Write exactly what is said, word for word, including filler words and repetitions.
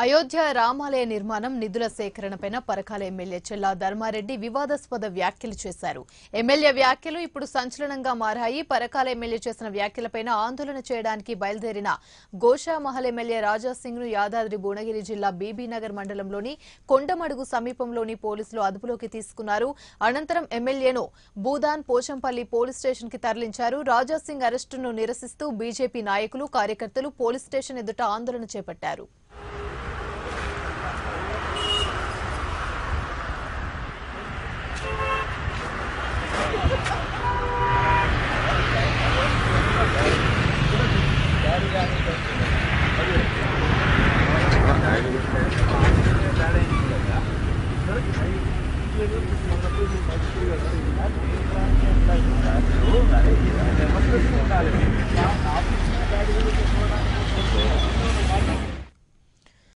అయోధ్య రామాలయ నిర్మాణం నిధుల సేకరణపైన పరకాల ఎమ్మెల్యే చెల్లా ధర్మారెడ్డి వివాదాస్పద వ్యాఖ్యలు చేశారు. ఎమ్మెల్యే వ్యాఖ్యలు ఇప్పుడు సంచలనంగా మారాయి. పరకాల ఎమ్మెల్యే చేసిన వ్యాఖ్యలపైన ఆందోళన చేయడానికి బయలుదేరిన గోషామహల్ ఎమ్మెల్యే రాజా సింగ్ ను యాదాద్రి భువనగిరి జిల్లా బీబీనగర్ మండలంలోని కొండమడుగు సమీపంలోని పోలీసులు అదుపులోకి తీసుకున్నారు. అనంతరం ఎమ్మెల్యేను బూదాన్ పోచంపల్లి పోలీస్ స్టేషన్ కి తరలించారు. రాజా సింగ్ అరెస్టును నిరసిస్తూ బీజేపీ నాయకులు కార్యకర్తలు పోలీస్ స్టేషన్ ఎదుట ఆందోళన చేపట్టారు.